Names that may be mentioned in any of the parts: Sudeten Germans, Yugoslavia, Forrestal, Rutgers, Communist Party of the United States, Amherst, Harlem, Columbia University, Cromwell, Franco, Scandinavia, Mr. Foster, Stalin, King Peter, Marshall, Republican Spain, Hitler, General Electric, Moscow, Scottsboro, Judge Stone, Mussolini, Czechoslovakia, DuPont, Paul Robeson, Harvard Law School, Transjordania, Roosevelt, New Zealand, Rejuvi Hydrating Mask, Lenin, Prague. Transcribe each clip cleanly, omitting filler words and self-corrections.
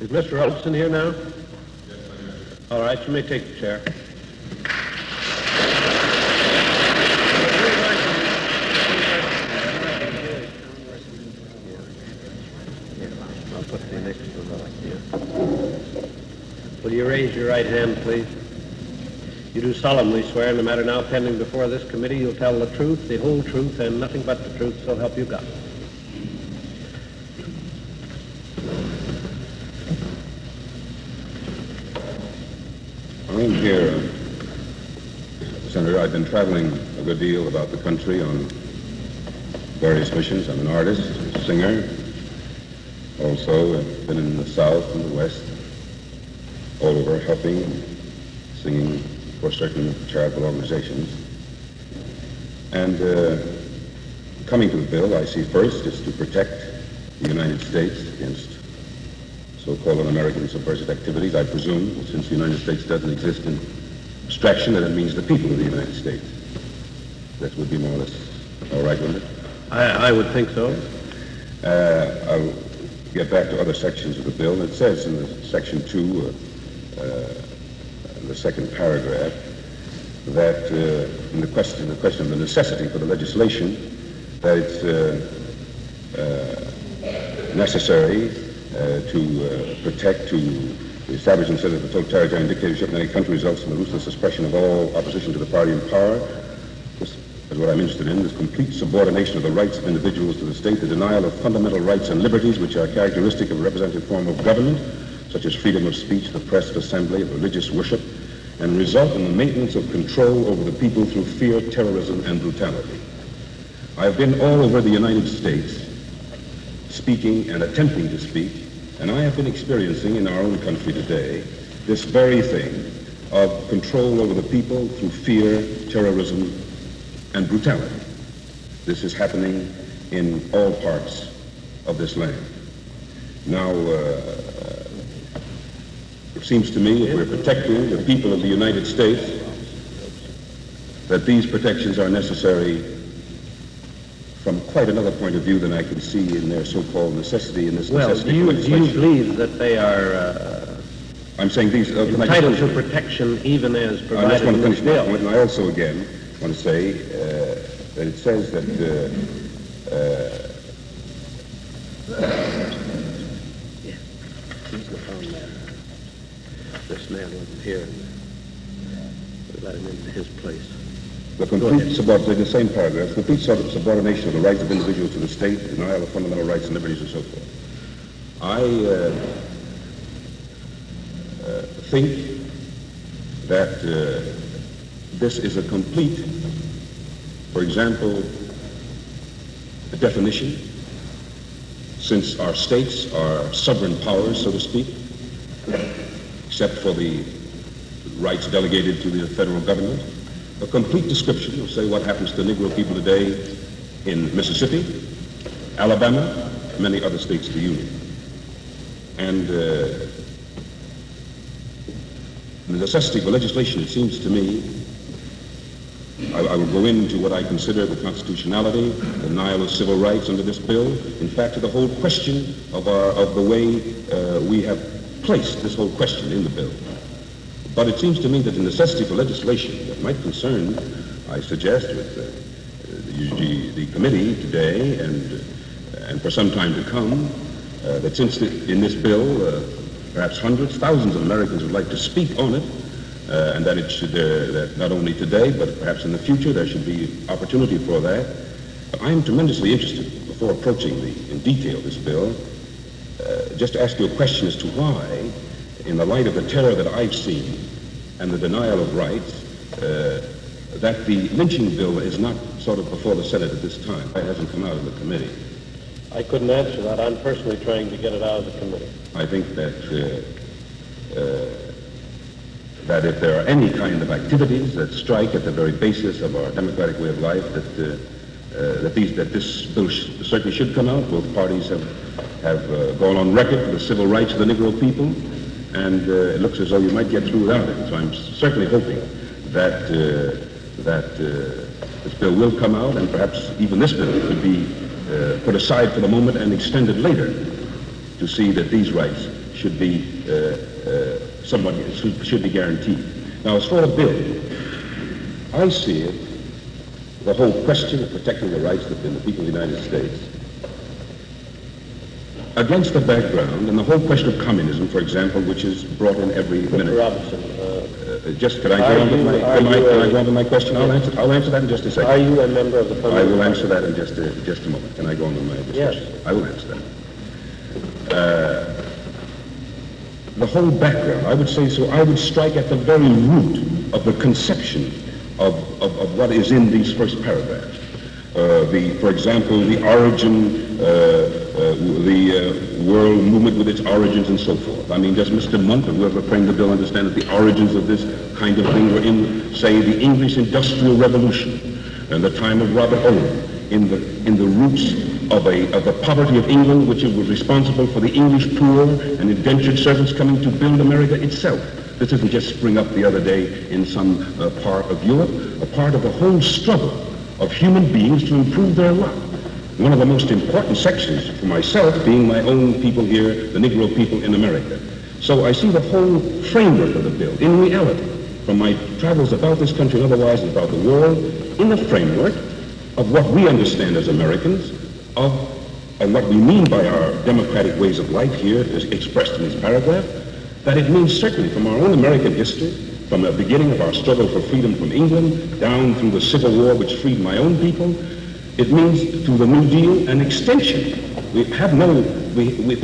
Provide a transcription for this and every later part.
Is Mr. Olson here now? Yes, I am. All right, you may take the chair. Will you raise your right hand, please? You do solemnly swear in the matter now pending before this committee you'll tell the truth, the whole truth, and nothing but the truth, so help you God. I'm here, Senator. I've been traveling a good deal about the country on various missions. I'm an artist, a singer. Also, I've been in the South and the West, all over helping, singing for certain charitable organizations. And coming to the bill, I see first is to protect the United States against so-called American subversive activities. I presume, since the United States doesn't exist in abstraction, that it means the people of the United States. That would be more or less all right, wouldn't it? I would think so. I'll get back to other sections of the bill. It says in the section 2, the second paragraph, that in the question of the necessity for the legislation, that it's necessary to protect, to establish instead of the totalitarian dictatorship in any country results in the ruthless suppression of all opposition to the party in power. This is what I'm interested in, this complete subordination of the rights of individuals to the state, the denial of fundamental rights and liberties which are characteristic of a representative form of government, such as freedom of speech, the press, of assembly, of religious worship, and result in the maintenance of control over the people through fear, terrorism, and brutality. I've been all over the United States speaking and attempting to speak, and I have been experiencing in our own country today this very thing of control over the people through fear, terrorism, and brutality. This is happening in all parts of this land. Now, it seems to me if we're protecting the people of the United States, that these protections are necessary from quite another point of view than I can see in their so-called necessity in this necessity. Well, do you believe that they are I'm saying these entitled to protection even as provided? I just want to finish my point, and I also again want to say that it says that this man wasn't here. We let him into his place. The complete subordination, the same paragraph, the complete subordination of the rights of individuals to the state, denial of fundamental rights and liberties and so forth. I think that this is a complete, for example, a definition, since our states are sovereign powers, so to speak, except for the rights delegated to the federal government. A complete description of, say, what happens to Negro people today in Mississippi, Alabama, and many other states of the Union. And the necessity for legislation, it seems to me, I will go into what I consider the constitutionality, the denial of civil rights under this bill, in fact, to the whole question of the way we have placed this whole question in the bill. But it seems to me that the necessity for legislation that might concern, I suggest, with the committee today and for some time to come, that since in this bill perhaps hundreds, thousands of Americans would like to speak on it, and that it should, that not only today but perhaps in the future there should be opportunity for that. But I am tremendously interested, before approaching in detail this bill, just to ask you a question as to why, in the light of the terror that I've seen and the denial of rights, that the lynching bill is not sort of before the Senate at this time. It hasn't come out of the committee. I couldn't answer that. I'm personally trying to get it out of the committee. I think that if there are any kind of activities that strike at the very basis of our democratic way of life, that this bill certainly should come out. Both parties have gone on record for the civil rights of the Negro people. And it looks as though you might get through without it. So I'm certainly hoping that this bill will come out, and perhaps even this bill could be put aside for the moment and extended later to see that these rights should be somebody should be guaranteed. Now, as for a bill, I see it, the whole question of protecting the rights of the people of the United States against the background, and the whole question of communism, for example, which is brought in every minute. Robertson, just could I go on with my question? I'll answer that in just a second. Are you a member of the Parliament? I will answer that in just a moment. Can I go on with my discussion? Yes. I will answer that. The whole background, I would say so, I would strike at the very root of the conception of what is in these first paragraphs. For example, the origin, the world movement with its origins and so forth. I mean, does Mr. Monk, whoever framed the bill, understand that the origins of this kind of thing were in, say, the English Industrial Revolution and the time of Robert Owen, in the roots of the poverty of England, which was responsible for the English poor and indentured servants coming to build America itself. This doesn't just spring up the other day in some part of Europe, a part of the whole struggle of human beings to improve their lot. One of the most important sections for myself being my own people here, the Negro people in America. So I see the whole framework of the bill, in reality, from my travels about this country and otherwise and about the world, in the framework of what we understand as Americans, and what we mean by our democratic ways of life here, is expressed in this paragraph, that it means certainly from our own American history, from the beginning of our struggle for freedom from England, down through the Civil War which freed my own people, it means through the New Deal an extension. If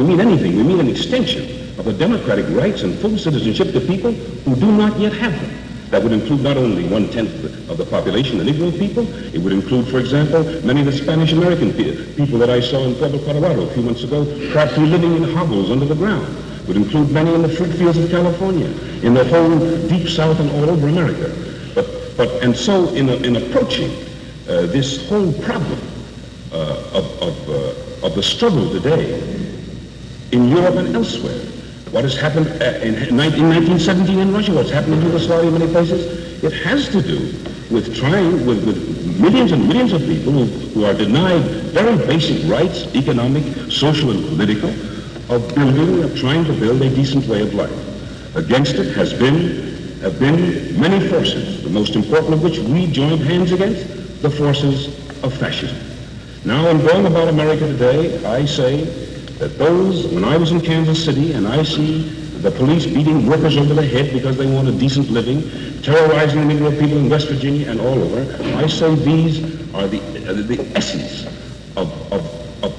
we mean anything, we mean an extension of the democratic rights and full citizenship to people who do not yet have them. That would include not only 1/10 of the population, the Negro people, it would include, for example, many of the Spanish-American people that I saw in Pueblo, Colorado a few months ago, practically living in hovels under the ground. It would include many in the fruit fields of California, in the whole deep south and all over America. And so in approaching this whole problem of the struggle today in Europe and elsewhere, what has happened in 1917 in Russia, what's happened in Yugoslavia in many places, it has to do with trying, with millions and millions of people who are denied very basic rights, economic, social and political, of trying to build a decent way of life. Against it have been many forces, the most important of which we joined hands against, the forces of fascism. Now, in going about America today, I say that when I was in Kansas City and I see the police beating workers over the head because they want a decent living, terrorizing the Negro people in West Virginia and all over, I say these are the essence of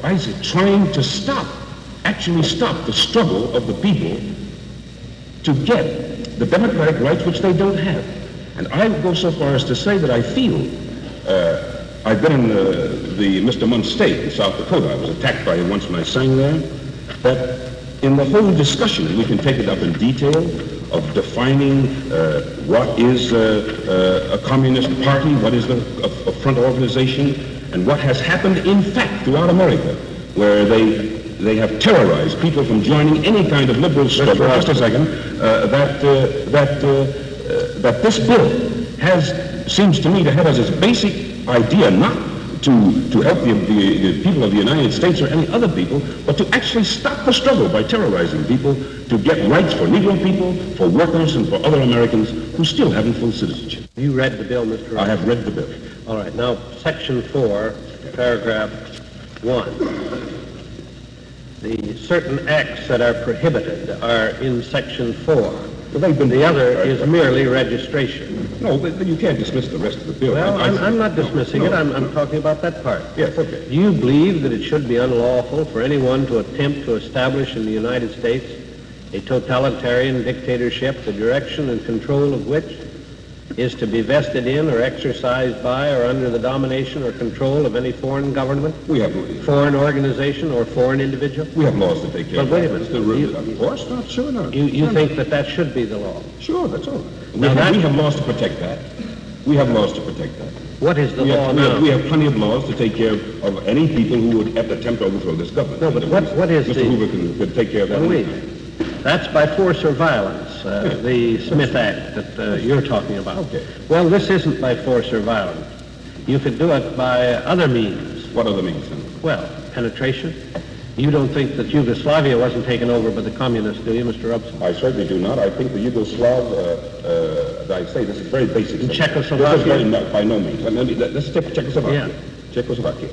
Isaac trying to actually stop the struggle of the people to get the democratic rights which they don't have. And I would go so far as to say that I feel, I've been in the Mr. Munn State in South Dakota, I was attacked by him once when I sang there, that in the whole discussion, and we can take it up in detail, of defining what is a communist party, what is a front organization, and what has happened in fact throughout America, where they have terrorized people from joining any kind of liberal struggle. Just a second. That this bill seems to me to have as its basic idea not to help the people of the United States or any other people, but to actually stop the struggle by terrorizing people to get rights for Negro people, for workers, and for other Americans who still haven't full citizenship. Have you read the bill, Mr. Robertson? I have read the bill. All right. Now, Section 4, Paragraph 1. The certain acts that are prohibited are in Section 4. The other is merely registration. No, but you can't dismiss the rest of the bill. Well, I'm not dismissing it. I'm talking about that part. Yes. Okay. Do you believe that it should be unlawful for anyone to attempt to establish in the United States a totalitarian dictatorship, the direction and control of which is to be vested in or exercised by or under the domination or control of any foreign government, foreign organization, or foreign individual? We have laws that take care of that. But wait a minute. Of course not, sure not. You think that should be the law? Sure, that's all. We have laws to protect that. We have laws to protect that. What is the law now? We have plenty of laws to take care of any people who would attempt to overthrow this government. No, but what is the... Mr. Hoover could take care of that. That's by force or violence, the Smith Act that you're talking about. Okay. Well, this isn't by force or violence. You could do it by other means. What other means? Well, penetration. You don't think that Yugoslavia wasn't taken over by the communists, do you, Mr. Robeson? I certainly do not. I think the Yugoslav, I say this is very basic. In Czechoslovakia? By no means. Let's take Czechoslovakia. Yeah. Czechoslovakia.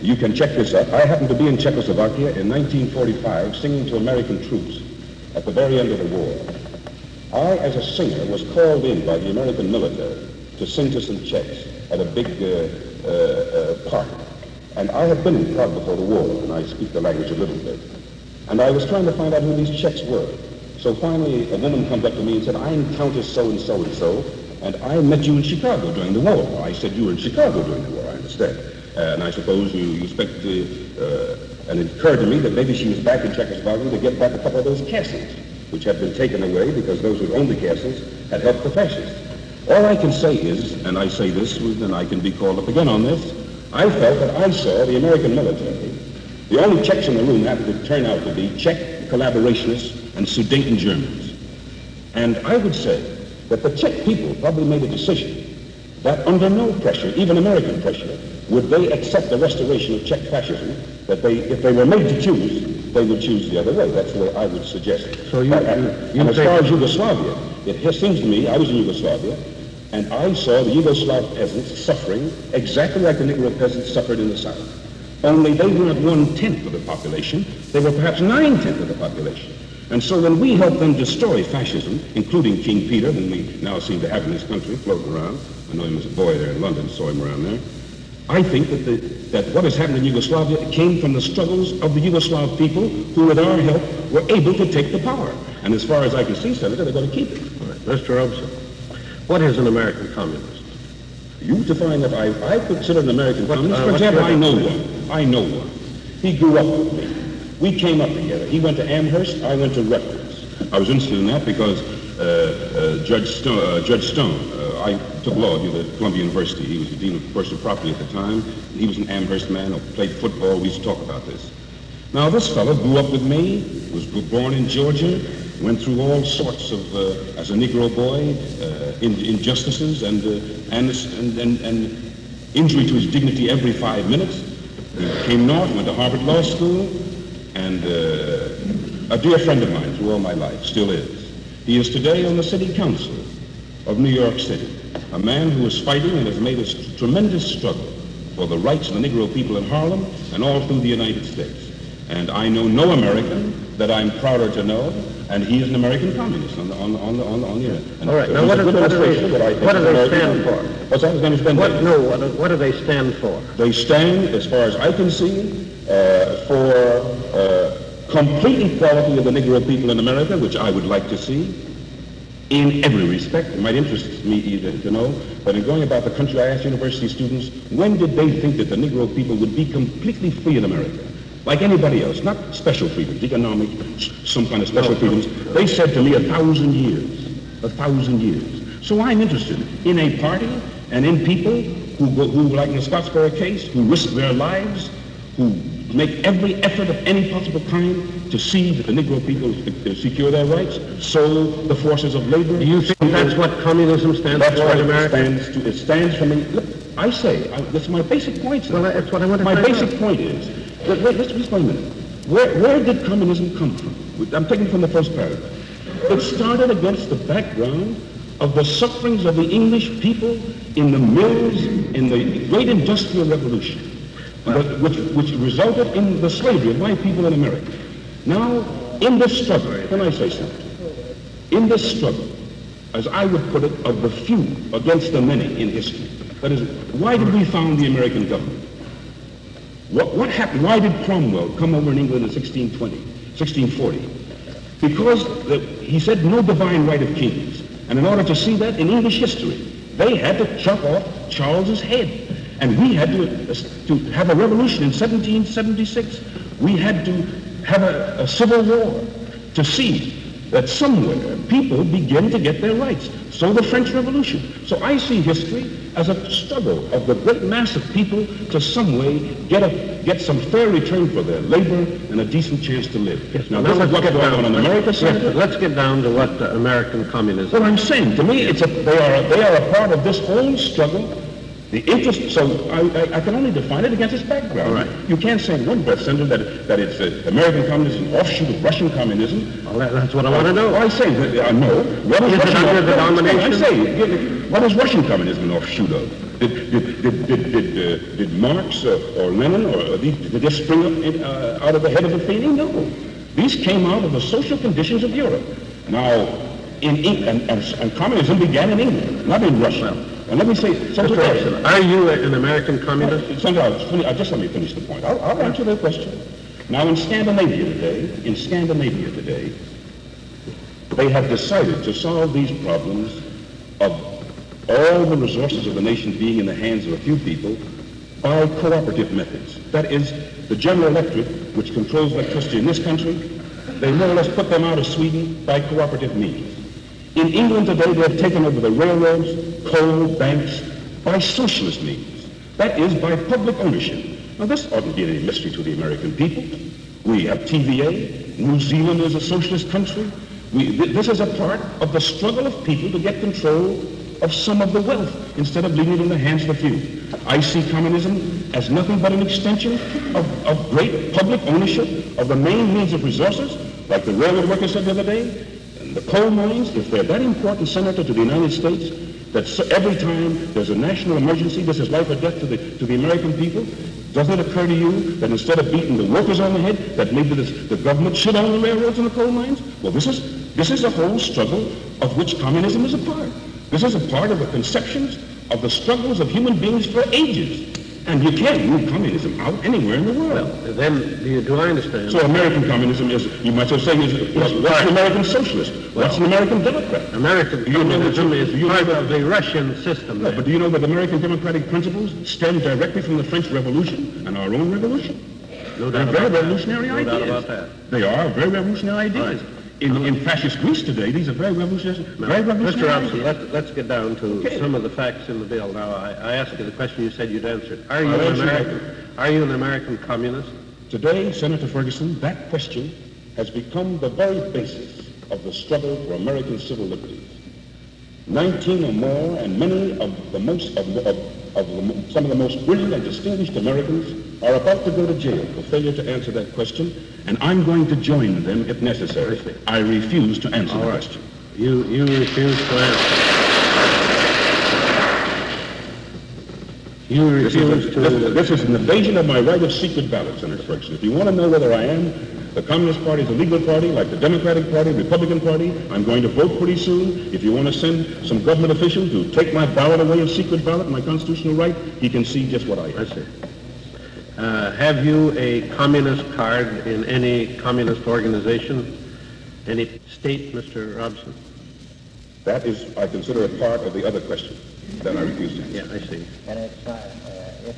You can check this up. I happened to be in Czechoslovakia in 1945 singing to American troops at the very end of the war. I, as a singer, was called in by the American military to sing to some Czechs at a big park. And I had been in Prague before the war, and I speak the language a little bit. And I was trying to find out who these Czechs were. So finally, a woman comes up to me and said, I'm Countess so-and-so and so, and I met you in Chicago during the war. I said, you were in Chicago during the war, I understand. And I suppose you expect to, and it occurred to me that maybe she was back in Czechoslovakia to get back a couple of those castles, which had been taken away because those who owned the castles had helped the fascists. All I can say is, and I say this, and I can be called up again on this, I felt that I saw the American military. The only Czechs in the room happened to turn out to be Czech collaborationists and Sudeten Germans. And I would say that the Czech people probably made a decision that under no pressure, even American pressure, would they accept the restoration of Czech fascism, that they, if they were made to choose, they would choose the other way. That's the way I would suggest it. So and as far as Yugoslavia, it seems to me, I was in Yugoslavia, and I saw the Yugoslav peasants suffering exactly like the Negro peasants suffered in the South. Only they were not 1/10 of the population, they were perhaps 9/10 of the population. And so when we helped them destroy fascism, including King Peter, whom we now seem to have in this country floating around, I know him as a boy there in London, saw him around there, I think that, that what has happened in Yugoslavia came from the struggles of the Yugoslav people who, with our help, were able to take the power. And as far as I can see, Senator, they're going to keep it. All right, Mr. Robeson. What is an American communist? You define that. I consider an American communist. For example, I know one. He grew up with me. We came up together. He went to Amherst. I went to Rutgers. I was interested in that because Judge Stone, I took law at Columbia University. He was the dean of personal property at the time. He was an Amherst man who played football. We used to talk about this. Now, this fellow grew up with me, was born in Georgia, went through all sorts of, as a Negro boy, injustices and injury to his dignity every 5 minutes. He came north, went to Harvard Law School, and a dear friend of mine through all my life, still is. He is today on the city council of New York City, a man who is fighting and has made a tremendous struggle for the rights of the Negro people in Harlem and all through the United States. And I know no American that I'm prouder to know, and he is an American communist on the internet. All right. Now, what do they stand for? They stand, as far as I can see, for complete equality of the Negro people in America, which I would like to see in every respect. It might interest me either to know, but in going about the country, I asked university students, when did they think that the Negro people would be completely free in America? Like anybody else, not special freedoms, economic, some kind of special freedoms. They said to me 1,000 years. So I'm interested in a party and in people who like in the Scottsboro case, who risk their lives, who make every effort of any possible kind to see that the Negro people secure their rights, so the forces of labor... Do you think that's what communism stands for in America? It stands for... Look, I say, that's my basic point. Well, that's what I want to find out. My basic point is... Wait, just one minute. Where did communism come from? I'm taking from the first paragraph. It started against the background of the sufferings of the English people in the mills, in the great industrial revolution, which resulted in the slavery of white people in America. Now, in this struggle, can I say something? In this struggle, as I would put it, of the few against the many in history. That is, why did we found the American government? What happened? Why did Cromwell come over in England in 1640? Because he said no divine right of kings. And in order to see that in English history, they had to chop off Charles's head. And we had to have a revolution in 1776. We had to have a civil war to see that somewhere people begin to get their rights. So the French Revolution. So I see history as a struggle of the great mass of people to some way get some fair return for their labor and a decent chance to live. Yes, now this is what's going on in America. Yes, let's get down to what American communism is. Well, I'm saying, to me, they are a part of this whole struggle The interest, so I can only define it against its background. Right. You can't say in one breath sentence that it's American communism, an offshoot of Russian communism. Well, that's what I want to know. I say, no. What is Russian communism? I say, what is Russian communism an offshoot of? Did Marx or Lenin or did this spring up out of the head of the thinking? No. These came out of the social conditions of Europe. Now, in England, and communism began in England, not in Russia. Well, and let me say, Mr. Are you an American communist? Just let me finish the point. I'll answer that question. Now, in Scandinavia today, they have decided to solve these problems of all the resources of the nation being in the hands of a few people by cooperative methods. That is, the General Electric, which controls electricity in this country, they more or less put them out of Sweden by cooperative means. In England today, they have taken over the railroads, coal, banks, by socialist means. That is, by public ownership. Now, this oughtn't be any mystery to the American people. We have TVA. New Zealand is a socialist country. This is a part of the struggle of people to get control of some of the wealth instead of leaving it in the hands of the few. I see communism as nothing but an extension of great public ownership of the main means of resources, like the railroad workers said the other day, the coal mines, if they're that important, Senator, to the United States, that every time there's a national emergency, this is life or death to the American people, doesn't it occur to you that instead of beating the workers on the head, that maybe the government should own the railroads and the coal mines? Well, this is a whole struggle of which communism is a part. This is a part of the conceptions of the struggles of human beings for ages. And you can't move communism out anywhere in the world. Well, then, do I understand? So American communism is, you might as well say, what's an American socialist? Well, what's an American Democrat? American communism is part of the Russian system. No, but do you know that American democratic principles stem directly from the French Revolution and our own revolution? No doubt about that. They're very revolutionary ideas. No doubt about that. They are very revolutionary ideas. Right. In fascist Greece today, these are very revolutionary. Mr. Robinson, let's get down to some of the facts in the bill. Now, I asked you the question you said you'd answered. Are you an American communist? Today, Senator Ferguson, that question has become the very basis of the struggle for American civil liberties. 19 or more, and many of the most some of the most brilliant and distinguished Americans are about to go to jail for failure to answer that question, and I'm going to join them if necessary. I refuse to answer the question. You refuse to answer. You refuse to... This is an invasion of my right of secret ballot, Senator Ferguson. If you want to know whether I am... The Communist Party is a legal party, like the Democratic Party, Republican Party. I'm going to vote pretty soon. If you want to send some government official to take my ballot away, a secret ballot, my constitutional right, he can see just what I am. I see. Have you a communist card in any communist organization, any state, Mr. Robson? That is, I consider, a part of the other question that I refuse to answer. Yeah, I see. And it's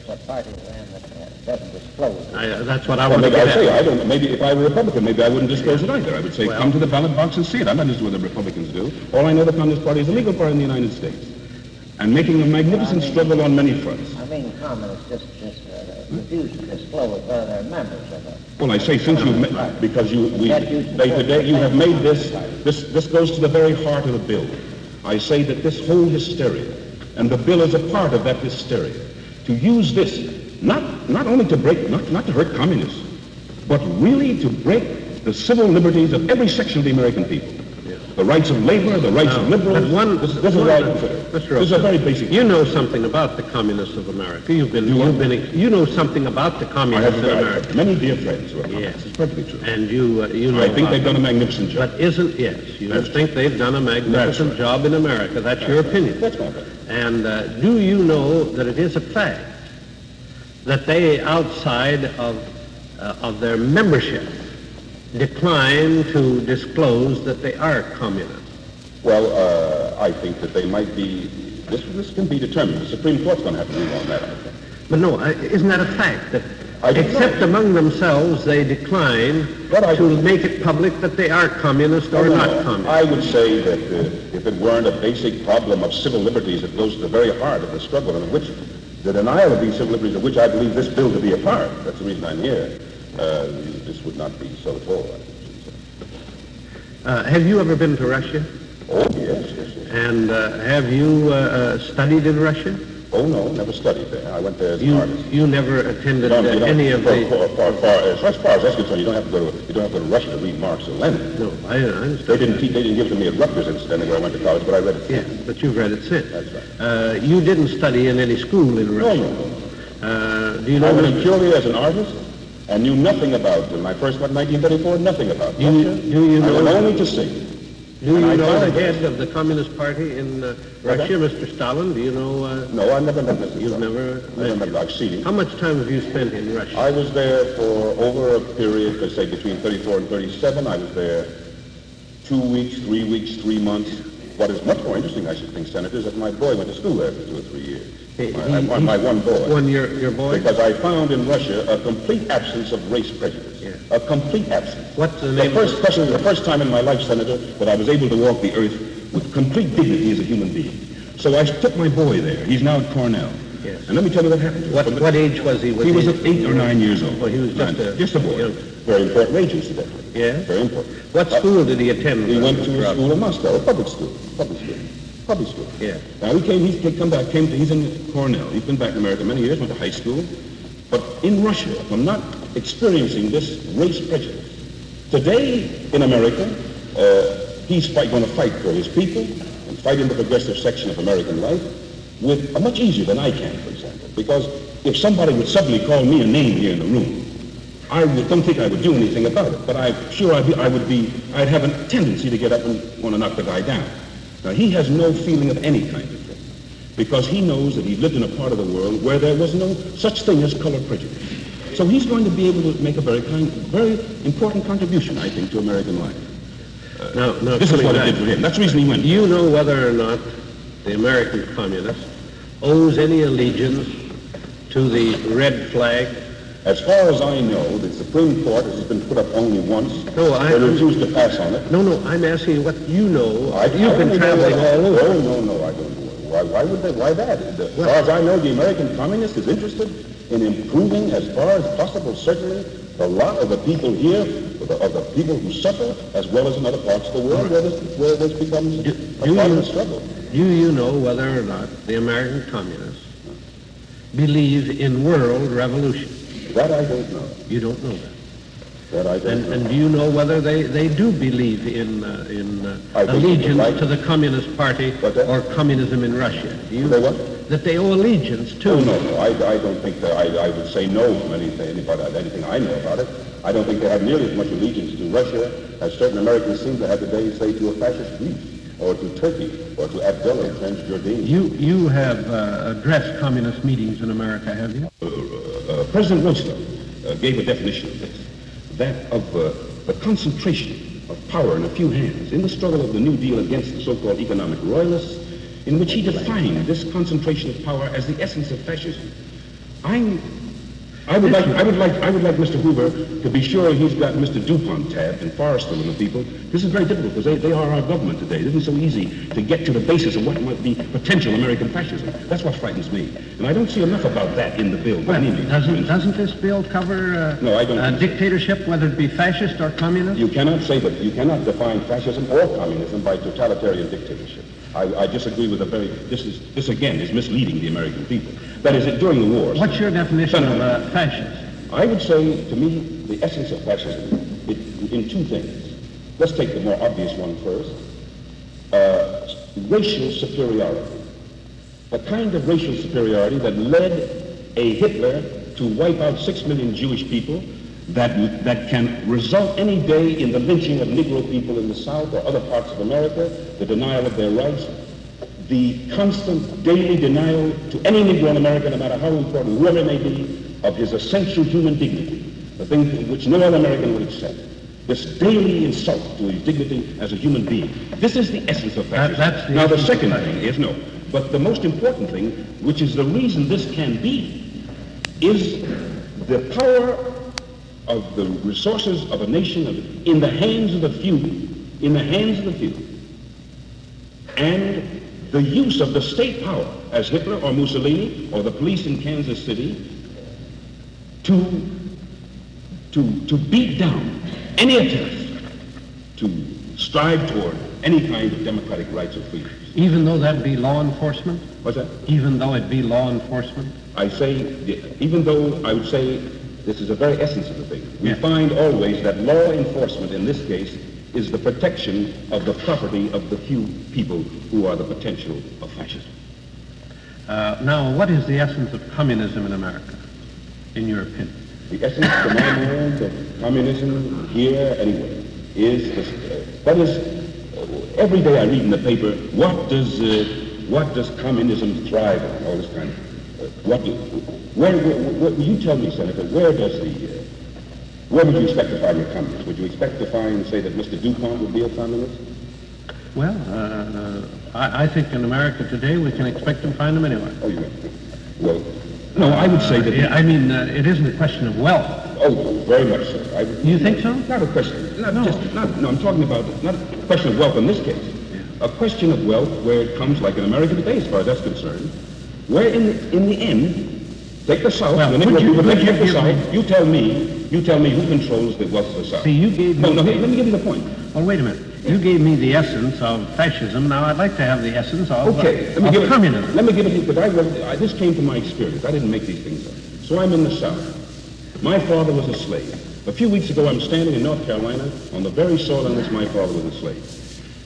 a party land that doesn't disclose it. That's what I want to say. I don't. Maybe if I were a Republican, maybe I wouldn't disclose it either. I would say, come to the ballot box and see it. I'm not just what the Republicans do. All I know, the Communist Party is a legal party in the United States, and making a magnificent struggle on many fronts. I mean, communists just refuse to disclose whether they're members of it. Well, I say since you've this goes to the very heart of the bill. I say that this whole hysteria, and the bill is a part of that hysteria. To use this, not only to break, not to hurt communists, but really to break the civil liberties of every section of the American people. Yes. The rights of labor, the rights of liberals. This is a very basic. You know something about the communists of America. You know something about the communists of America. Many dear friends who are communists. Yes. It's perfectly true. And you know. I think they've done a magnificent job. But they've done a magnificent job in America. That's your opinion. That's my opinion. And do you know that it is a fact that they, outside of their membership, decline to disclose that they are communists? Well, I think that they might be. This can be determined. The Supreme Court's going to have to rule on that, I think. But no, isn't that a fact that, except among themselves, they decline to make it public that they are communist or not communist? I would say that if it weren't a basic problem of civil liberties that goes to the very heart of the struggle, and which the denial of these civil liberties, of which I believe this bill to be a part, that's the reason I'm here, this would not be so at all. I think so. Have you ever been to Russia? Oh, yes. And have you studied in Russia? Oh, no, never studied there. I went there as an artist. You never attended any of the... As far as that's concerned, you don't have to go to Russia to read Marx or Lenin. No, I understand. They didn't give it to me at Rutgers, incidentally, where I went to college, but I read it. Yes, but you've read it since. That's right. You didn't study in any school in Russia. No. Do you know... I was purely as an artist and knew nothing about them. I first went in 1934, nothing about them. Do you know... I went only to sing. Do you know the head of the Communist Party in Russia, Mr. Stalin? Do you know? No, I never met Mr. You've never met him? I've seen him. How much time have you spent in Russia? I was there for over a period, let's say between 34 and 37. I was there 2 weeks, 3 weeks, 3 months. What is much more interesting, I should think, Senator, is that my boy went to school there for 2 or 3 years. My one boy. Your boy? Because I found in Russia a complete absence of race prejudice. Yeah. A complete absence. What's the name the first time in my life, Senator, that I was able to walk the earth with complete dignity as a human being. So I took my boy there. He's now at Cornell. Yes. And let me tell you what happened to him. What age was he? He was 8 or 9 years old. Well, he was just a boy. Very important age, incidentally. Yeah? Very important. What school did he attend? He went to a school in Moscow, a public school. Public school. Yeah. Now he's in Cornell. He's been back in America many years, went to high school. But in Russia, from not experiencing this race prejudice, today in America, he's going to fight for his people and fight in the progressive section of American life with much easier than I can, for example. Because if somebody would suddenly call me a name here in the room, I don't think I would do anything about it. But I'm sure I'd have a tendency to get up and want to knock the guy down. Now, he has no feeling of any kind of thing, because he knows that he lived in a part of the world where there was no such thing as color prejudice. So he's going to be able to make a very important contribution, I think, to American life. This is what it did for him. That's the reason he went. Do you know whether or not the American communist owes any allegiance to the red flag? As far as I know, the Supreme Court has been put up only once. They refused to pass on it. No, I'm asking what you know. You've been traveling all over. No, I don't know. Why would they? Why that? As far as I know, the American communist is interested in improving, as far as possible, certainly, the lot of the people here, of the people who suffer, as well as in other parts of the world where this becomes a part of the struggle. Do you know whether or not the American communists believe in world revolution? That I don't know. You don't know that? That I don't know. And do you know whether they do believe in allegiance to the Communist Party or communism in Russia? Do you what? That they owe allegiance to... No. I don't think that... I would say no to anything I know about it. I don't think they have nearly as much allegiance to Russia as certain Americans seem to have today, say, to a fascist Greece, or to Turkey, or to Abdullah, Transjordania. You have addressed communist meetings in America, have you? President Roosevelt gave a definition of this, that of the concentration of power in a few hands in the struggle of the New Deal against the so-called economic royalists, in which he defined this concentration of power as the essence of fascism. I would like Mr. Hoover to be sure he's got Mr. DuPont tabbed and Forrestal and the people. This is very difficult because they are our government today. It isn't so easy to get to the basis of what might be potential American fascism. That's what frightens me. And I don't see enough about that in the bill. Well, doesn't this bill cover dictatorship, whether it be fascist or communist? You cannot define fascism or communism by totalitarian dictatorship. I disagree with this again is misleading the American people. That is, during the war. What's your definition of fascism? I would say, to me, the essence of fascism in two things. Let's take the more obvious one first. Racial superiority. The kind of racial superiority that led a Hitler to wipe out 6 million Jewish people, that can result any day in the lynching of Negro people in the South or other parts of America, the denial of their rights, the constant daily denial to any Negro in America, no matter how important, whoever it may be, of his essential human dignity, the thing which no other American would accept. This daily insult to his dignity as a human being. This is the essence of fascism. Now the second thing is, but the most important thing, which is the reason this can be, is the power of the resources of a nation in the hands of the few, and the use of the state power, as Hitler or Mussolini or the police in Kansas City, to beat down any attempt to strive toward any kind of democratic rights or freedoms. Even though that be law enforcement? What's that? Even though it be law enforcement? I say, even though I would say this is the very essence of the thing. We find always that law enforcement in this case is the protection of the property of the few people who are the potential of fascism. Now, what is the essence of communism in America, in your opinion? The essence, to my mind, of communism here, anyway, is that is, every day I read in the paper, what does communism thrive on, all this kind of you tell me, Senator, where does the where would you expect to find your communists? Would you expect to find, say, that Mr. DuPont would be a communist? Well, I think in America today we can expect to find them anywhere. Oh, you mean? Well, no, I would say that... I mean, it isn't a question of wealth. Oh, very much so. You think so? Not a question. No, I'm talking about not a question of wealth in this case. Yeah. A question of wealth where it comes like in America today, as far as that's concerned, where in the end, take the South, well, you tell me... You tell me who controls the wealth of the South. See, you gave me... let me give you the point. Well, wait a minute. Yeah. You gave me the essence of fascism. Now, I'd like to have the essence of, communism. Let me give it to you, but this came from my experience. I didn't make these things up. So I'm in the South. My father was a slave. A few weeks ago, I'm standing in North Carolina on the very soil on which my father was a slave.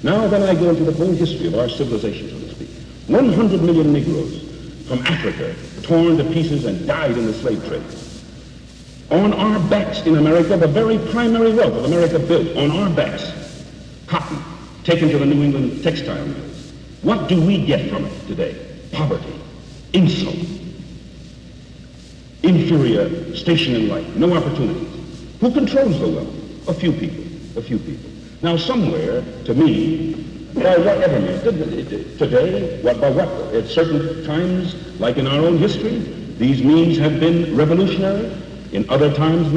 Now, then I go into the whole history of our civilization, so to speak. 100 million Negroes from Africa torn to pieces and died in the slave trade. On our backs in America, the very primary wealth of America built on our backs. Cotton, taken to the New England textile mills. What do we get from it today? Poverty, insult, inferior station in life, no opportunities. Who controls the wealth? A few people. Now somewhere, to me, by whatever means, today, at certain times, like in our own history, these means have been revolutionary. In other times,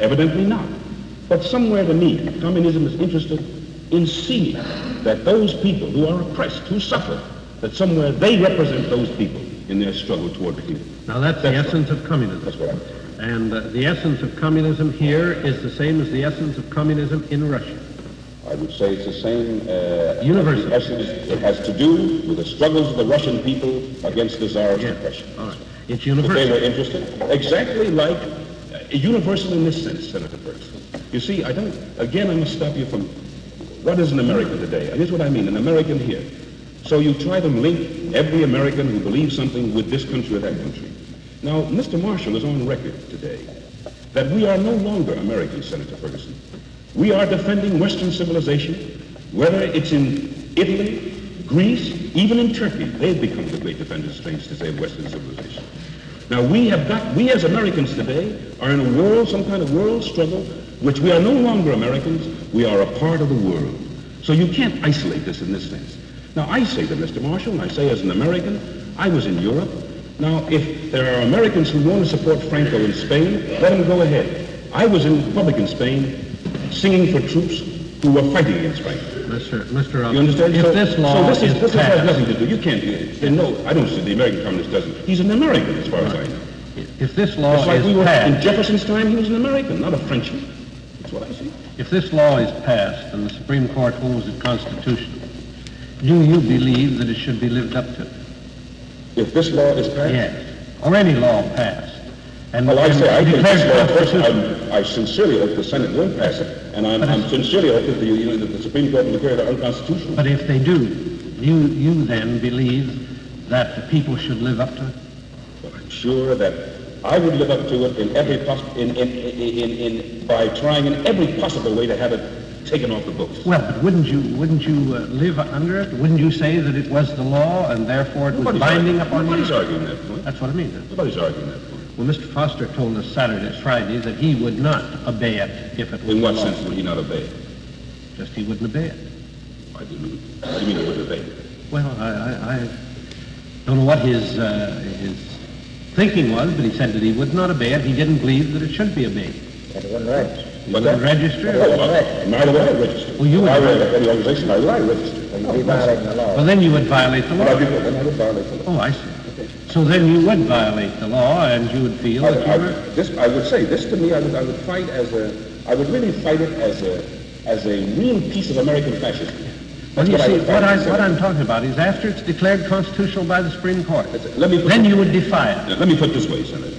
evidently not. But somewhere to me, communism is interested in seeing that those people who are oppressed, who suffer, that somewhere they represent those people in their struggle toward freedom. Now that's the essence of communism. That's what I'm saying. And the essence of communism here is the same as the essence of communism in Russia. I would say it's the same. Universal. It has to do with the struggles of the Russian people against the Tsar's oppression. All right. It's universal. If they were interested, exactly like universal in this sense, Senator Burks. You see, I must stop you from, what is an American today? And here's what I mean, an American here. So you try to link every American who believes something with this country or that country. Now, Mr. Marshall is on record today that we are no longer Americans, Senator Ferguson. We are defending Western civilization, whether it's in Italy, Greece, even in Turkey, they've become the great defenders, strange to say, of Western civilization. Now we as Americans today are in a world, some kind of world struggle, which we are no longer Americans, we are a part of the world. So you can't isolate this in this sense. Now I say to Mr. Marshall, and I say as an American, I was in Europe. Now if there are Americans who want to support Franco in Spain, let them go ahead. I was in Republican Spain, singing for troops who were fighting against Franco. Mr. Robinson, you understand? If this law this has nothing to do. You can't do it. And no, I don't say the American communist doesn't. He's an American, as far as I know. If this law is passed... in Jefferson's time, he was an American, not a Frenchman. That's what I see. If this law is passed and the Supreme Court holds it constitutional, do you believe that it should be lived up to? If this law is passed? Yes. Or any law passed. And well, I sincerely hope the Senate won't pass it, and I'm sincerely hoping that that the Supreme Court will declare it unconstitutional. But if they do, you then believe that the people should live up to it? Well, I'm sure that I would live up to it in every by trying in every possible way to have it taken off the books. Well, but wouldn't you live under it? Wouldn't you say that it was the law and therefore it was binding upon you? Nobody's arguing that point. That's what I mean. Nobody's arguing that point. Well, Mr. Foster told us Friday that he would not obey it if it was. In what sense would he not obey it? Just he wouldn't obey it. I didn't. What do you mean he wouldn't obey it? Well, I don't know what his thinking was, but he said that he would not obey it. He didn't believe that it should be obeyed. That it wasn't right. But that register? Neither would I register. Well, you would. I read any organization. I would I register. You'd violate the law. Well, then you would violate the law. Then I would violate the law. Oh, I see. So then you would violate the law, and you would feel that you were... I would say this to me. I would fight as a. I would really fight it as a real piece of American fascism. Well, you see, what I'm talking about is after it's declared constitutional by the Supreme Court, then you would defy it. Let me put it this way, Senator.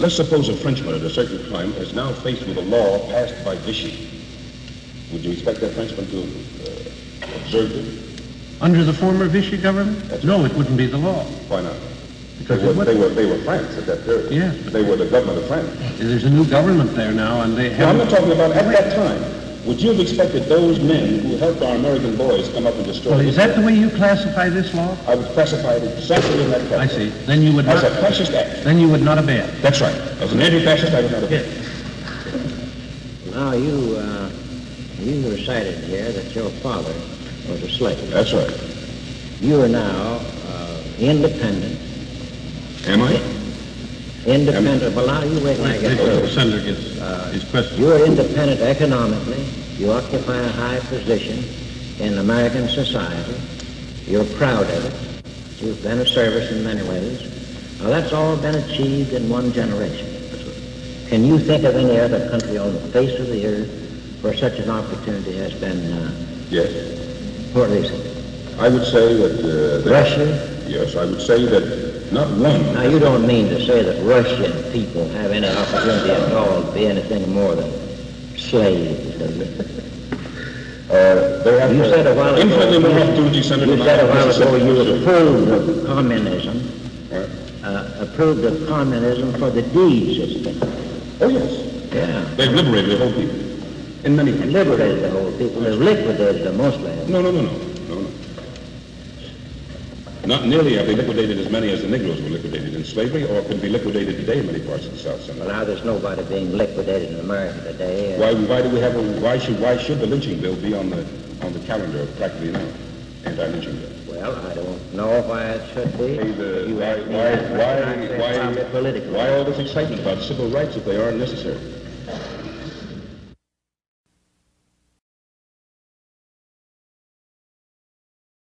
Let's suppose a Frenchman at a certain time is now faced with a law passed by Vichy. Would you expect that Frenchman to observe it? Under the former Vichy government? That's no, right. It wouldn't be the law. Why not? Because they were France at that period. Yes. They were the government of France. There's a new government there now, and they have... No, I'm not talking about at that time. Would you have expected those men who helped our American boys come up and destroy... Well, is that the way you classify this law? I would classify it exactly in that category. I see. Then you would not... As a fascist act. Then you would not obey it. That's right. As an anti-fascist, I would not obey it. Now, you recited here that your father was a slave. That's right. You are now independent. Am I? Independent. Am I? Well, now you wait and I get through. The Senator gets his question. You are independent economically. You occupy a high position in American society. You're proud of it. You've been of service in many ways. Now, that's all been achieved in one generation. Can you think of any other country on the face of the earth where such an opportunity has been? Yes. For reason? I would say that... Russia? Yes, I would say that... Not one. Now, you don't mean to say that Russian people have any opportunity at all to be anything more than slaves, does it? You said a while ago you approved of communism, approved of communism for the deeds it's been. Oh, yes. Yeah. They've liberated the whole people. In many countries. Liberated the whole people. They've liquidated them mostly. No. Not nearly have they liquidated as many as the Negroes were liquidated in slavery, or can be liquidated today in many parts of the South. Well, now there's nobody being liquidated in America today. Why should the lynching bill be on the calendar practically now? Anti-lynching bill. Well, I don't know why it should be. Why all this excitement about civil rights if they aren't necessary?